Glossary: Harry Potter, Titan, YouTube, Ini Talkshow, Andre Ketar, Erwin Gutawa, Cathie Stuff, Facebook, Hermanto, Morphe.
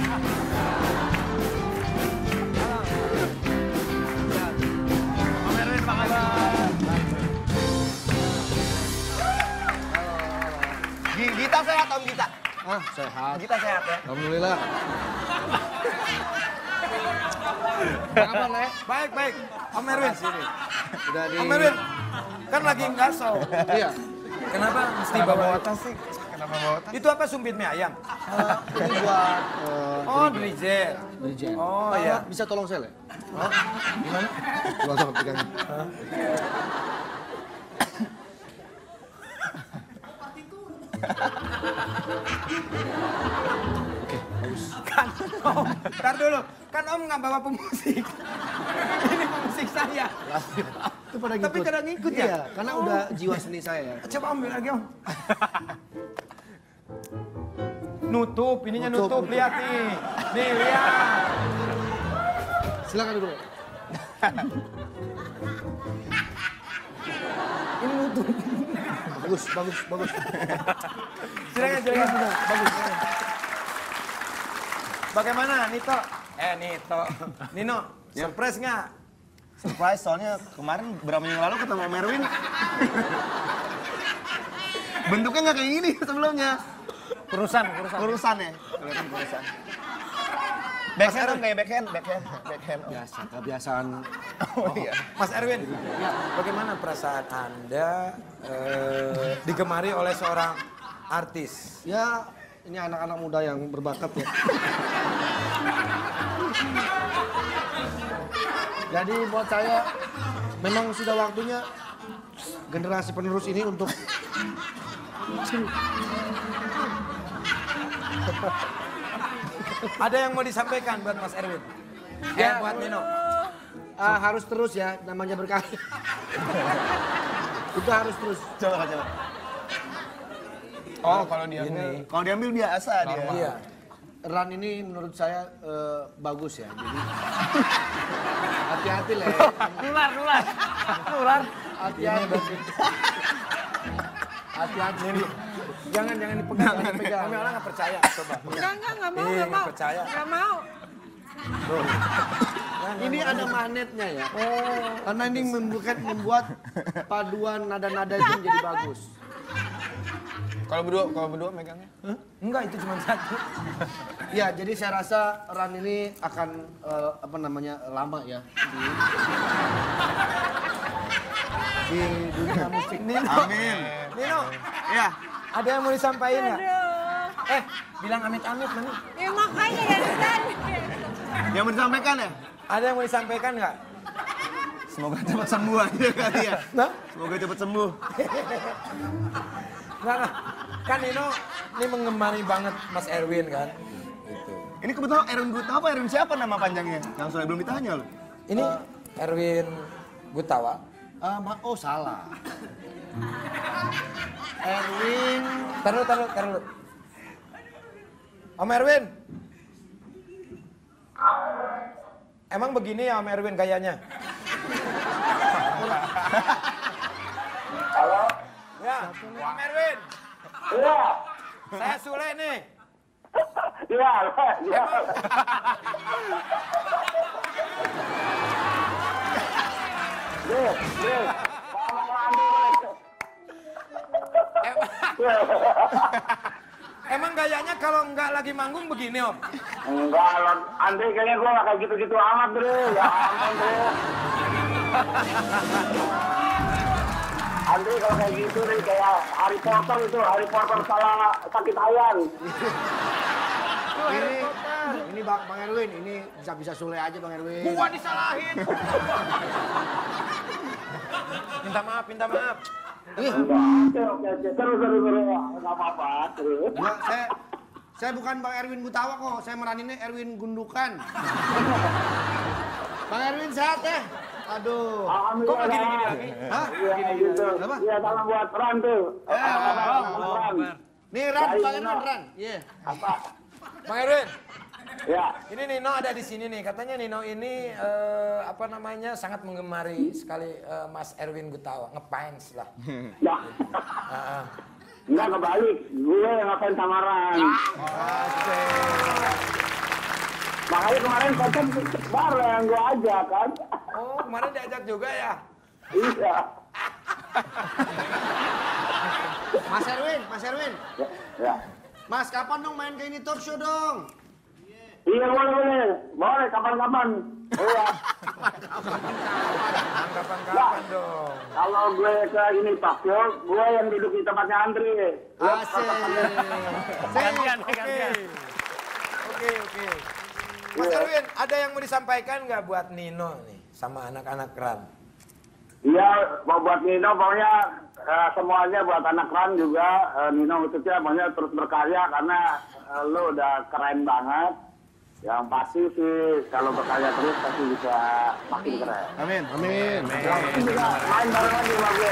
Gita sehat, Om Gita? Ah, sehat. Gita sehat ya? Alhamdulillah. Kenapa, Le? Baik, baik. Om Erwin. Om Erwin, kan lagi ngaso. Iya. Kenapa mesti bawa tas sih? Kenapa bawa tas? Itu apa sumpit mie ayam? Ini buat... oh, dirijen. Dirijen. Oh, iya. Bisa tolong saya, Le? Hah? Gimana? Gua sama pegangin. Oke, bagus. Kan Om, ntar dulu. Kan Om nggak bawa pemusik. Ini pemusik saya. Itu pada ngikut. Tapi kadang ngikut ya? Iya, karena udah jiwa seni saya. Coba ambil lagi, Om. Nutup, ininya nutup. Lihat nih. Nih, lihat. Silakan dulu. Ini nutup. Bagus, bagus, bagus. Silakan, silakan. Bagus. Bagaimana, Nito? Nino, surprise nggak? Surprise, soalnya kemarin berapa minggu lalu ketemu Om Erwin. Bentuknya nggak kayak gini sebelumnya. Kurusan, kurusan. Kurusan ya? Kurusan, kurusan. Backhand dong, kayak backhand. Backhand, Om. Biasa, kebiasaan. Oh iya. Mas Erwin, bagaimana perasaan Anda digemari oleh seorang artis? Ya, ini anak-anak muda yang berbakat ya. Jadi buat saya, memang sudah waktunya generasi penerus ini untuk... Ada yang mau disampaikan buat Mas Erwin? Ya, buat Nino. Harus terus ya, namanya berkarya. Itu harus terus. Coba. Oh, kalau diambil. Kalau diambil biasa dia. Iya. Run ini menurut saya bagus ya. Jadi hati-hati lah. Nular. Hati-hati. Hati-hati. Jangan dipegang. Kami orang nggak percaya. Coba. Nggak mau. Percaya. Nggak mau. Ini ada magnetnya ya. Oh. Karena ini membuat paduan nada-nada itu menjadi bagus. Kalau berdua megangnya? Huh? Enggak, itu cuma satu. Ya, jadi saya rasa run ini akan lama ya. Di dunia musik. Nino. Ya. Ada yang mau disampaikan nggak? Bilang amit-amit mana? Ya makanya kan. Yang mau disampaikan ya? Ada yang mau disampaikan nggak? Semoga cepat sembuh aja kali ya. Nah? Semoga cepat sembuh. Nah, kan Nino ini mengemari banget Mas Erwin kan? Gitu. Ini kebetulan Erwin Gutawa, Erwin siapa nama panjangnya? Langsung aja belum ditanya loh. Ini Erwin Gutawa. Oh salah. Erwin, taruh. Om Erwin, emang begini ya Om Erwin gayanya? Halo? Ya, Om Erwin. Iya. Saya Sule nih. Iya. Emang gayanya kalau nggak lagi manggung begini, Om? Enggak, Andre kayaknya gue nggak kayak gitu-gitu amat, Bro. Ya ampun, Bro. Andre kalau kayak gitu nih, kayak Harry Potter itu. Harry Potter salah sakit ayam. Ini Bang Erwin, ini bisa Sule aja Bang Erwin. Gua disalahin. Minta maaf. Terus. Nggak apa-apa, terus. Saya bukan Bang Erwin Gutawa kok, saya meraninnya Erwin Gundukan. Bang Erwin sehat ya? Aduh. Kok begini-gini lagi? Hah? Begini-gini. Kenapa? Iya, salam buat Ran tuh. Nih Ran. Iya. Apa? Bang Erwin. Ya. Ini Nino ada di sini nih. Katanya Nino ini sangat menggemari sekali Mas Erwin Gutawa. Ngefans lah. Ya. Enggak kebalik. Gue yang ngefans sama Ran. Oke. Makanya kemarin kocok bareng, gue ajak kan. Oh, kemarin diajak juga ya? Iya. Mas Erwin. Ya. Mas, kapan dong main ke Ini Talkshow dong? Iya, boleh, kapan-kapan. Iya. Kapan-kapan dong. Kalau gue ke Ini Talkshow, gue yang duduk di tempatnya Andri. Asik. Oke. Mas Erwin, ada yang mau disampaikan nggak buat Nino nih sama anak-anak Ran? Iya, buat Nino pokoknya semuanya, buat anak Ran juga, Nino khususnya pokoknya terus berkarya karena lo udah keren banget. Yang pasti sih kalau berkarya terus pasti bisa makin keren. Amin. Main bareng lagi.